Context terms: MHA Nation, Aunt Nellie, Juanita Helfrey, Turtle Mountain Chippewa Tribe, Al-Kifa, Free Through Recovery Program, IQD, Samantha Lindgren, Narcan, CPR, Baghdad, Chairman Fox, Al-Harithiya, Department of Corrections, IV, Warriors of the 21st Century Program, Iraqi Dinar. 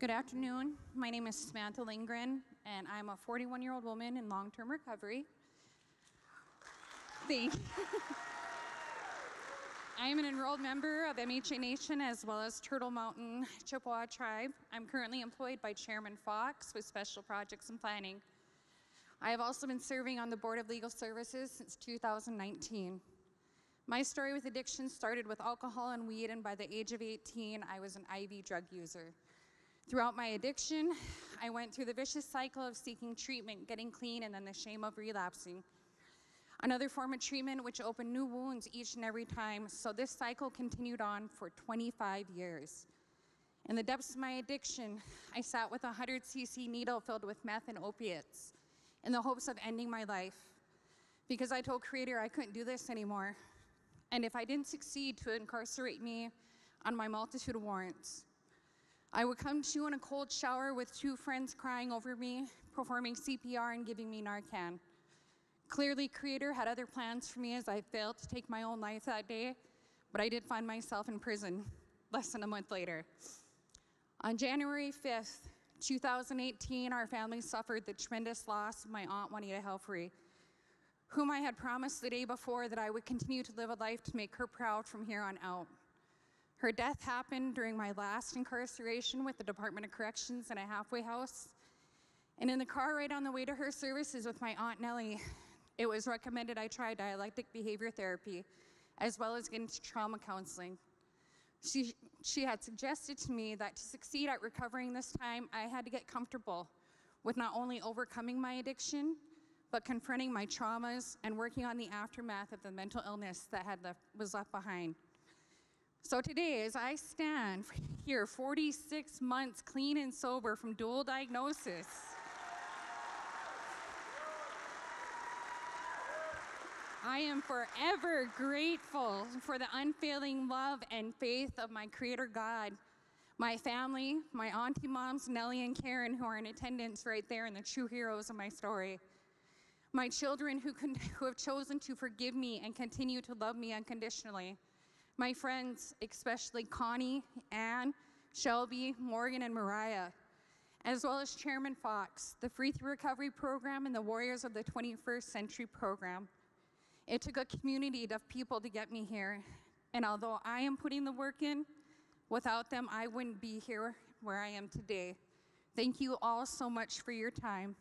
Good afternoon. My name is Samantha Lindgren, and I'm a 41-year-old woman in long-term recovery. Thank you. I am an enrolled member of MHA Nation as well as Turtle Mountain Chippewa Tribe. I'm currently employed by Chairman Fox with Special Projects and Planning. I have also been serving on the Board of Legal Services since 2019. My story with addiction started with alcohol and weed, and by the age of 18, I was an IV drug user. Throughout my addiction, I went through the vicious cycle of seeking treatment, getting clean, and then the shame of relapsing. Another form of treatment which opened new wounds each and every time, so this cycle continued on for 25 years. In the depths of my addiction, I sat with a 100cc needle filled with meth and opiates in the hopes of ending my life, because I told Creator I couldn't do this anymore, and if I didn't succeed to incarcerate me on my multitude of warrants. I would come to in a cold shower with two friends crying over me, performing CPR and giving me Narcan. Clearly, Creator had other plans for me as I failed to take my own life that day, but I did find myself in prison less than a month later. On January 5th, 2018, our family suffered the tremendous loss of my Aunt Juanita Helfrey, whom I had promised the day before that I would continue to live a life to make her proud from here on out. Her death happened during my last incarceration with the Department of Corrections in a halfway house, and in the car ride on the way to her services with my Aunt Nellie, it was recommended I try dialectic behavior therapy, as well as get into trauma counseling. She had suggested to me that to succeed at recovering this time, I had to get comfortable with not only overcoming my addiction, but confronting my traumas and working on the aftermath of the mental illness that was left behind. So today, as I stand here 46 months clean and sober from dual diagnosis, I am forever grateful for the unfailing love and faith of my Creator God, my family, my auntie moms, Nellie and Karen, who are in attendance right there and the true heroes of my story, my children who have chosen to forgive me and continue to love me unconditionally, my friends, especially Connie, Ann, Shelby, Morgan, and Mariah, as well as Chairman Fox, the Free Through Recovery Program, and the Warriors of the 21st Century Program. It took a community of people to get me here, and although I am putting the work in, without them I wouldn't be here where I am today. Thank you all so much for your time.